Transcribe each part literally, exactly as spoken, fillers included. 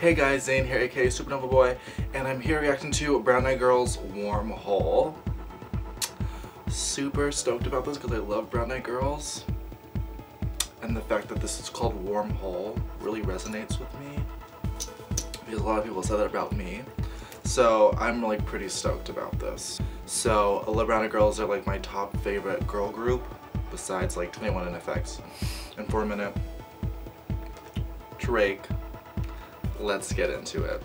Hey guys, Zane here, aka Supernova Boy, and I'm here reacting to Brown Eyed Girls' Warm Hole. Super stoked about this because I love Brown Eyed Girls, and the fact that this is called Warm Hole really resonates with me because a lot of people said that about me. So I'm like pretty stoked about this. So the Brown Eyed Girls are like my top favorite girl group besides like twenty-one and F X. And for a minute, Drake. Let's get into it.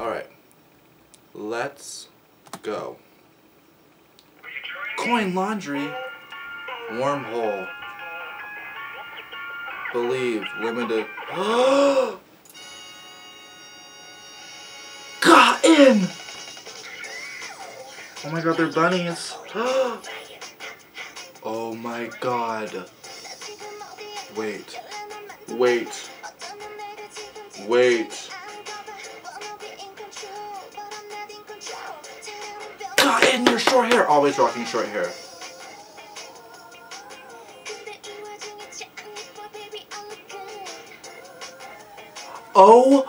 All right, let's go. Coin laundry. Warm Hole. Believe limited. Got in. Oh my god, they're bunnies. Oh my god. Wait. Wait. Wait. God, and your short hair. Always rocking short hair. Oh.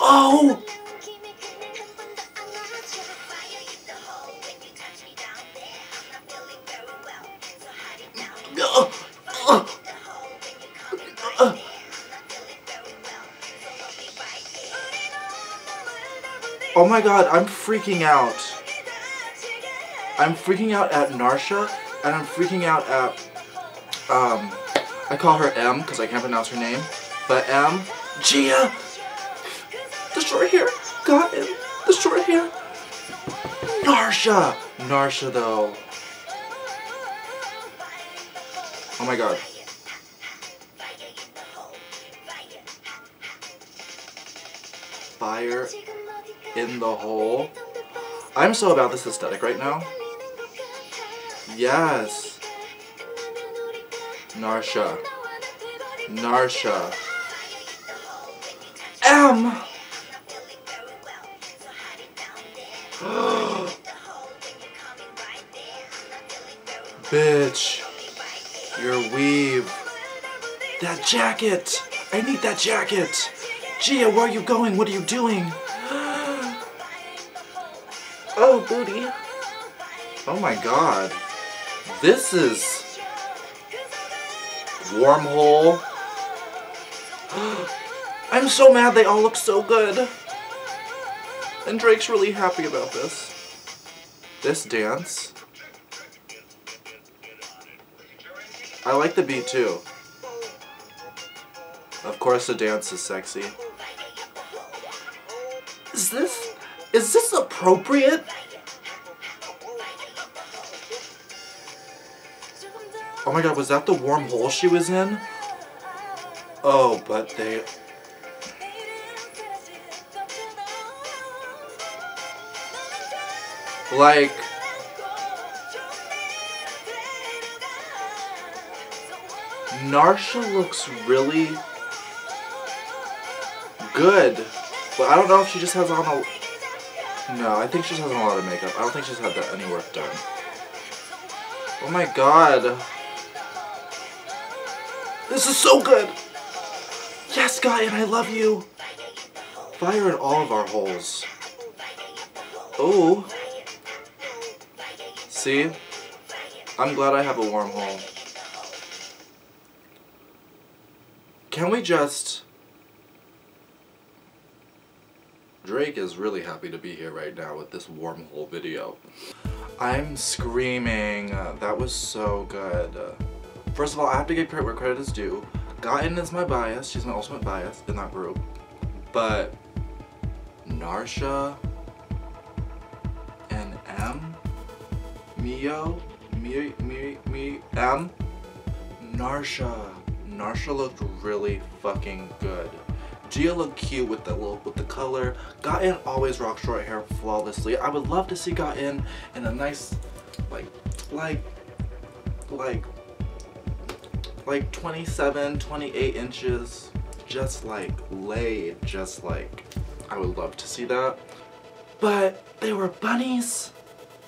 Oh. Oh my god, I'm freaking out. I'm freaking out at Narsha, and I'm freaking out at, um, I call her M, because I can't pronounce her name, but M, Gia, the short hair, got him, the short hair, Narsha, Narsha though. Oh my god. Fire in the hole. I'm so about this aesthetic right now. Yes. Narsha. Narsha. M. Bitch. Your weave. That jacket. I need that jacket. Gia, where are you going? What are you doing? Oh, booty. Oh my god. This is... Warm Hole. I'm so mad they all look so good. And Drake's really happy about this. This dance. I like the beat too. Of course the dance is sexy. Is this... Is this appropriate? Oh my god, was that the warm hole she was in? Oh, but they... Like... Narsha looks really... good. But I don't know if she just has on a... No, I think she just has a lot of makeup. I don't think she's had that any work done. Oh my god. This is so good! Yes, guy, and I love you! Fire in all of our holes. Oh. See? I'm glad I have a warm hole. Can we just... Drake is really happy to be here right now with this warm hole video. I'm screaming. Uh, that was so good. Uh, first of all, I have to give credit where credit is due. Gotten is my bias. She's my ultimate bias in that group. But Narsha and M, Mio, Mi, Mi, Mi, M, Narsha. Narsha looked really fucking good. Gia looked cute with the look, with the color. Gaten always rocks short hair flawlessly. I would love to see Gaten in a nice, like, like, like, like twenty-seven, twenty-eight inches. Just like Lay, just like. I would love to see that. But they were bunnies.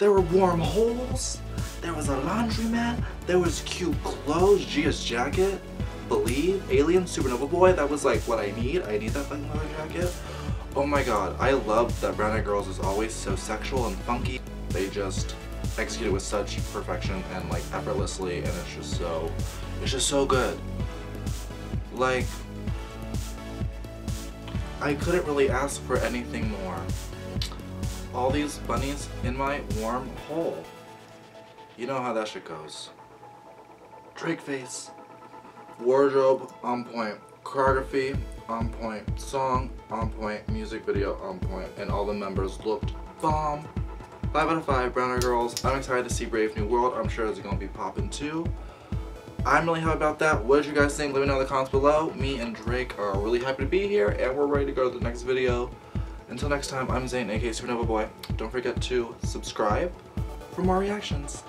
There were warm holes. There was a laundromat. There was cute clothes. Gia's jacket. Believe, Alien, Supernova Boy. That was like what I need. I need that fucking leather jacket. Oh my god, I love that Brown Eyed Girls is always so sexual and funky. They just execute it with such perfection and like effortlessly, and it's just so, it's just so good. Like, I couldn't really ask for anything more. All these bunnies in my warm hole. You know how that shit goes. Drake face. Wardrobe, on point. Choreography, on point. Song, on point. Music video, on point. And all the members looked bomb. five out of five, Brown Eyed Girls. I'm excited to see Brave New World. I'm sure it's going to be popping too. I'm really happy about that. What did you guys think? Let me know in the comments below. Me and Drake are really happy to be here, and we're ready to go to the next video. Until next time, I'm Zane, aka Supernova Boy. Don't forget to subscribe for more reactions.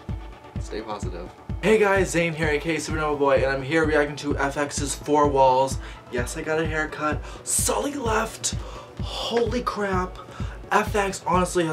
Stay positive. Hey guys, Zane here, aka Supernova Boy, and I'm here reacting to F X's Four Walls. Yes, I got a haircut. Sully left. Holy crap. F X honestly has